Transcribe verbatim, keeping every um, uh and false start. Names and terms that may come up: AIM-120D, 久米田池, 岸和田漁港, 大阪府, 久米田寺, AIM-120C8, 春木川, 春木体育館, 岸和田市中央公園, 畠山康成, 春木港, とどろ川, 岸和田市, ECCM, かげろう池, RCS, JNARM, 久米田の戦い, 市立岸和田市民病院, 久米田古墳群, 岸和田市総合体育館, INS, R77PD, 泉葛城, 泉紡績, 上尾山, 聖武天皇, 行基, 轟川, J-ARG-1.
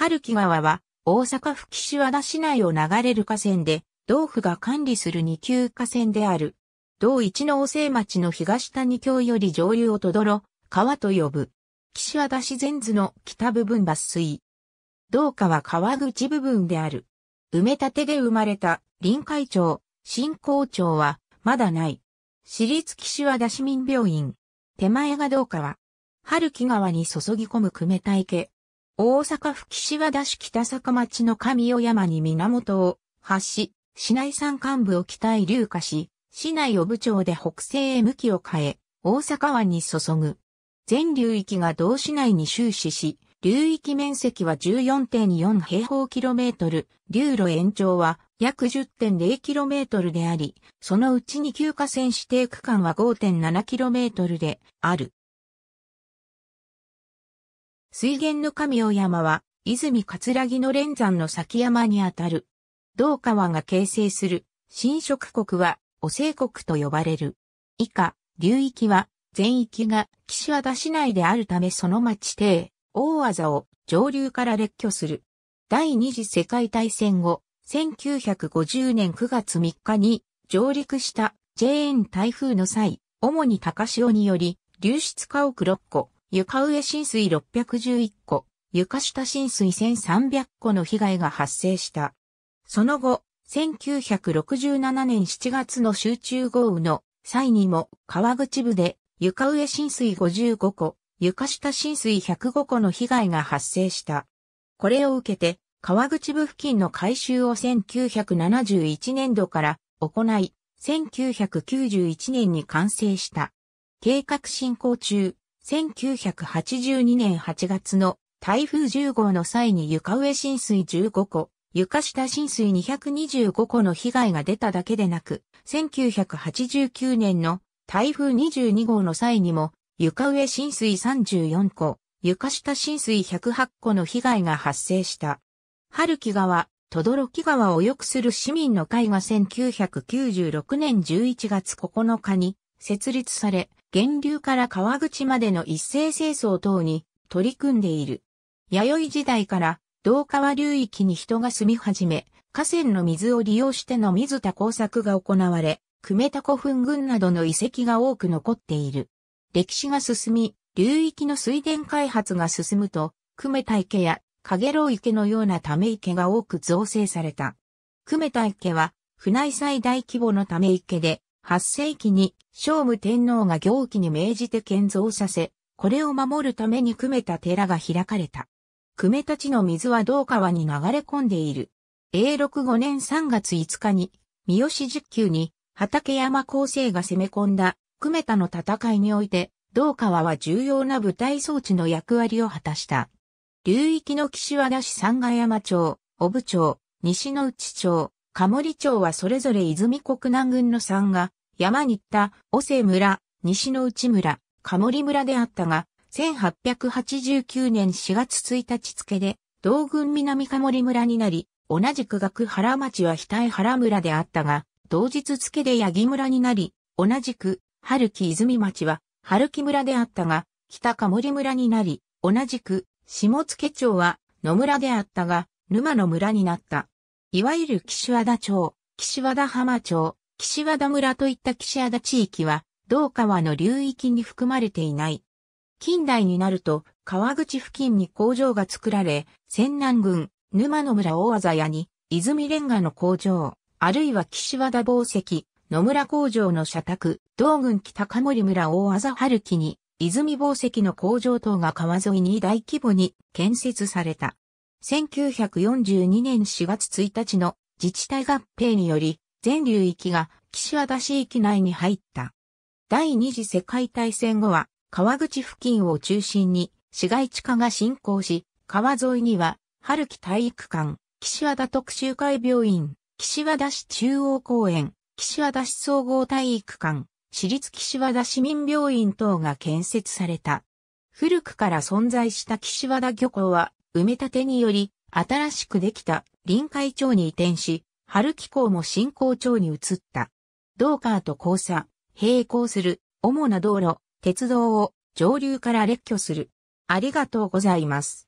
春木川は大阪府岸和田市内を流れる河川で、同府が管理するに級河川である。同一能生町の東谷峡より上流をとどろ川と呼ぶ。岸和田市全図の北部分抜粋。同川川口部分である。埋め立てで生まれた臨海町、新港町はまだない。市立岸和田市民病院。手前が同川。春木川に注ぎ込む久米田池。大阪府岸和田市北坂町の上尾山に源を発し、市内山間部を北へ流下し、市内を部町で北西へ向きを変え、大阪湾に注ぐ。全流域が同市内に終始し、流域面積は じゅうよんてんよん 平方キロメートル、流路延長は約 じゅってんゼロ キロメートルであり、そのうちに級河川指定区間は ごてんなな キロメートルである。水源の上尾山は、泉葛城の連山の先山にあたる。同川が形成する、浸食国は、汚染国と呼ばれる。以下、流域は、全域が岸和田市内であるためその町邸、大字を上流から列挙する。第二次世界大戦後、せんきゅうひゃくごじゅうねんくがつみっかに上陸した ジェイエヌ 台風の際、主に高潮により、流出家屋ろっこ、床上浸水ろっぴゃくじゅういっこ、床下浸水せんさんびゃっこの被害が発生した。その後、せんきゅうひゃくろくじゅうななねんしちがつの集中豪雨の際にも川口部で床上浸水ごじゅうごこ、床下浸水ひゃくごこの被害が発生した。これを受けて川口部付近の改修をせんきゅうひゃくななじゅういちねんどから行い、せんきゅうひゃくきゅうじゅういちねんに完成した。計画進行中、せんきゅうひゃくはちじゅうにねんはちがつの台風じゅうごうの際に床上浸水じゅうごこ、床下浸水にひゃくにじゅうごこの被害が出ただけでなく、せんきゅうひゃくはちじゅうきゅうねんの台風にじゅうにごうの際にも、床上浸水さんじゅうよんこ、床下浸水ひゃくはっこの被害が発生した。春木川、轟川を良くする市民の会がせんきゅうひゃくきゅうじゅうろくねんじゅういちがつここのかに設立され、源流から川口までの一斉清掃等に取り組んでいる。弥生時代から、同川流域に人が住み始め、河川の水を利用しての水田耕作が行われ、久米田古墳群などの遺跡が多く残っている。歴史が進み、流域の水田開発が進むと、久米田池やかげろう池のようなため池が多く造成された。久米田池は、府内最大規模のため池で、はっせいきに聖武天皇が行基に命じて建造させ、これを守るために久米田寺が開かれた。久米田地の水は同川に流れ込んでいる。えいろくごねんさんがついつかに、三好十九に畠山康成が攻め込んだ久米田の戦いにおいて、同川は重要な舞台装置の役割を果たした。流域の岸和田市三ヶ山町、小布町、西之内町、加森町はそれぞれ泉国南郡の三ヶ山新田、小瀬村、西之内村、加森村であったが、せんはっぴゃくはちじゅうきゅうねんしがつついたち付で、同郡南加森村になり、同じく岳原町は額原村であったが、同日付で八木村になり、同じく、春木泉町は、春木村であったが、北加森村になり、同じく、下野町は、野村であったが、沼野村になった。いわゆる岸和田町、岸和田浜町、岸和田村といった岸和田地域は、同川の流域に含まれていない。近代になると、川口付近に工場が作られ、泉南郡、沼野村大字屋に、泉レンガの工場、あるいは岸和田紡績、野村工場の社宅、同郡北加森村大字春木に、泉紡績の工場等が川沿いに大規模に建設された。せんきゅうひゃくよんじゅうにねんしがつついたちの自治体合併により、全流域が岸和田市域内に入った。第二次世界大戦後は、川口付近を中心に市街地化が進行し、川沿いには春木体育館、岸和田徳集会病院、岸和田市中央公園、岸和田市総合体育館、市立岸和田市民病院等が建設された。古くから存在した岸和田漁港は埋め立てにより新しくできた臨海町に移転し、春木港も新港町に移った。同川と交差、並行する主な道路、鉄道を上流から列挙する。ありがとうございます。